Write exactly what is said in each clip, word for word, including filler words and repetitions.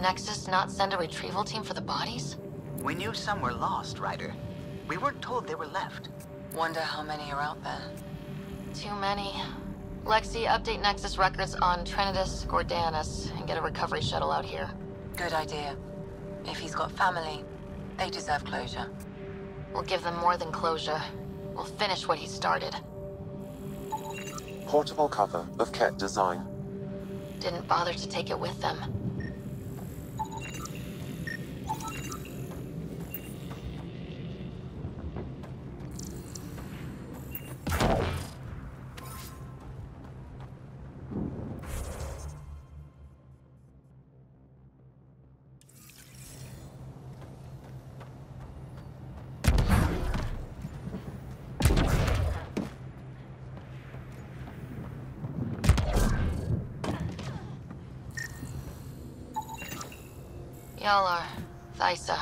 Nexus not send a retrieval team for the bodies? We knew some were lost, Ryder. We weren't told they were left. Wonder how many are out there. Too many. Lexi, update Nexus records on Trinidus, Gordanus, and get a recovery shuttle out here. Good idea. If he's got family, they deserve closure. We'll give them more than closure. We'll finish what he started. Portable cover of Kett design. Didn't bother to take it with them. Y'all are Thaisa.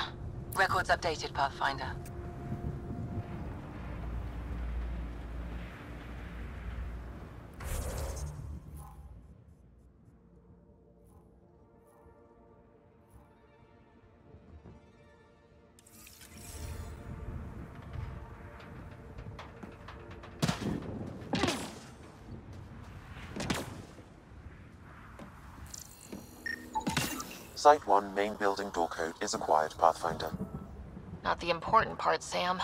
Records updated, Pathfinder. Site one main building door code is acquired, Pathfinder. Not the important part, Sam.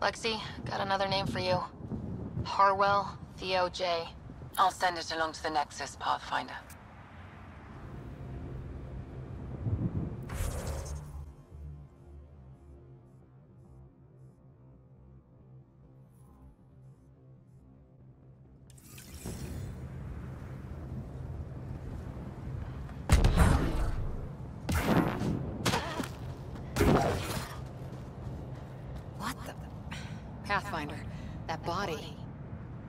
Lexi, got another name for you. Harwell Theo J. I'll send it along to the Nexus, Pathfinder. Pathfinder, that body.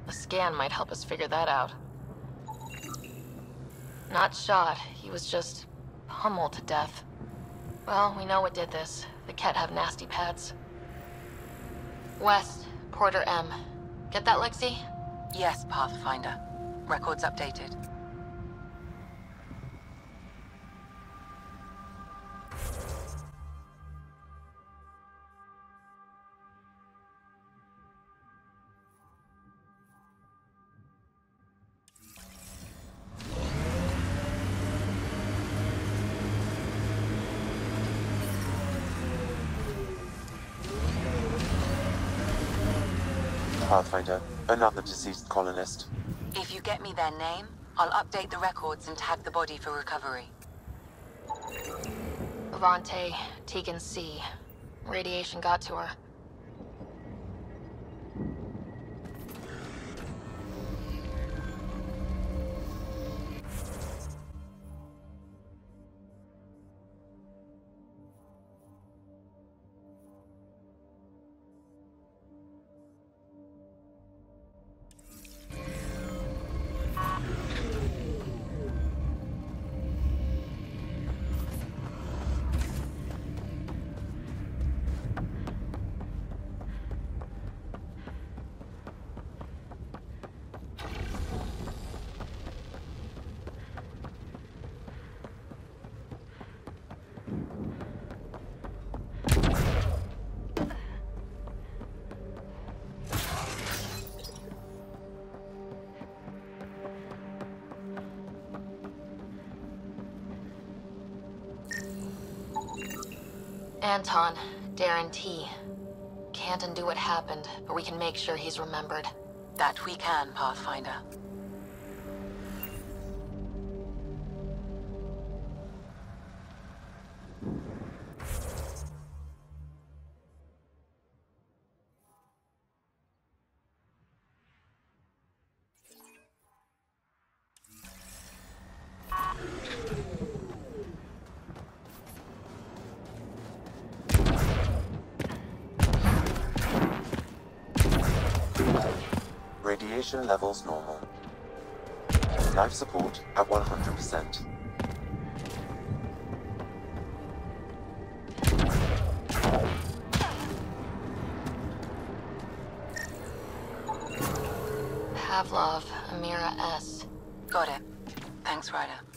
A scan might help us figure that out. Not shot, he was just pummeled to death. Well, we know what did this. The Kett have nasty pads. West Porter M. Get that, Lexi? Yes, Pathfinder. Records updated. Pathfinder, another deceased colonist. If you get me their name, I'll update the records and tag the body for recovery. Avante Tegan C. Radiation got to her. Anton, Darren T. Can't undo what happened, but we can make sure he's remembered. That we can, Pathfinder. Radiation levels normal. Life support at one hundred percent. Pavlov Amira S. Got it. Thanks, Ryder.